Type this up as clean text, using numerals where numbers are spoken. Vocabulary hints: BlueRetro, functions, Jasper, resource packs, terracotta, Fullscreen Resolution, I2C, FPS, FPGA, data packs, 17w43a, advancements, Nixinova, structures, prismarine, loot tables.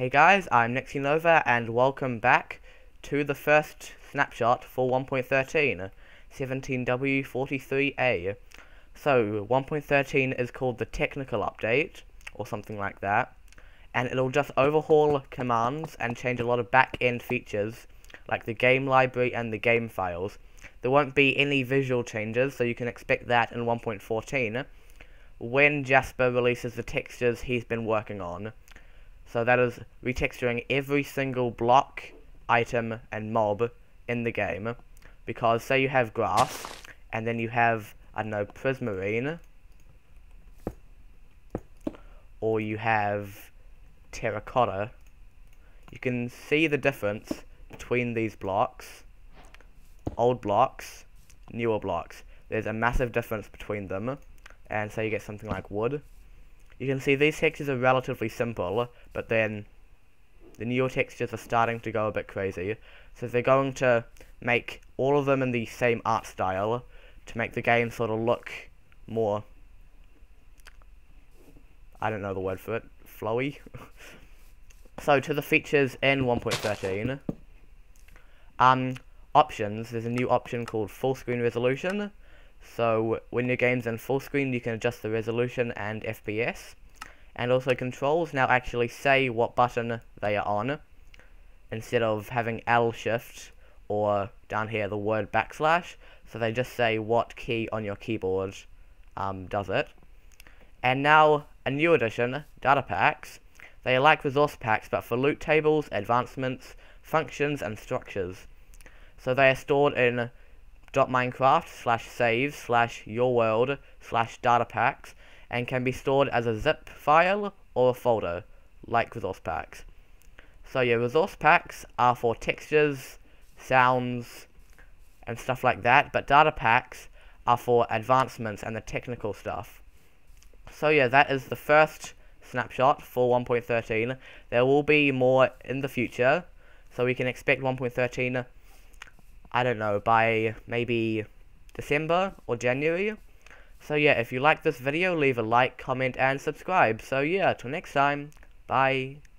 Hey guys, I'm Nixinova and welcome back to the first snapshot for 1.13, 17w43a. So 1.13 is called the technical update, or something like that, and it'll just overhaul commands and change a lot of back-end features, like the game library and the game files. There won't be any visual changes, so you can expect that in 1.14, when Jasper releases the textures he's been working on. So that is retexturing every single block, item, and mob in the game. Because say you have grass, and then you have, I don't know, prismarine, or you have terracotta. You can see the difference between these blocks, old blocks, newer blocks. There's a massive difference between them, and so you get something like wood. You can see these textures are relatively simple, but then the newer textures are starting to go a bit crazy. So they're going to make all of them in the same art style to make the game sort of look more, I don't know the word for it, flowy. So to the features in 1.13, options, there's a new option called Fullscreen Resolution. So when your game's in full screen, you can adjust the resolution and FPS, and also controls now actually say what button they are on, instead of having L shift or down here the word backslash. So they just say what key on your keyboard does it. And now a new addition, data packs. They are like resource packs, but for loot tables, advancements, functions, and structures. So they are stored in .minecraft/save/yourworld/datapacks and can be stored as a zip file or a folder, like resource packs. So your resource packs are for textures, sounds, and stuff like that, but data packs are for advancements and the technical stuff. So yeah, that is the first snapshot for 1.13. There will be more in the future, so we can expect 1.13, I don't know, by maybe December or January. So yeah, if you like this video, leave a like, comment, and subscribe. So yeah, till next time, bye.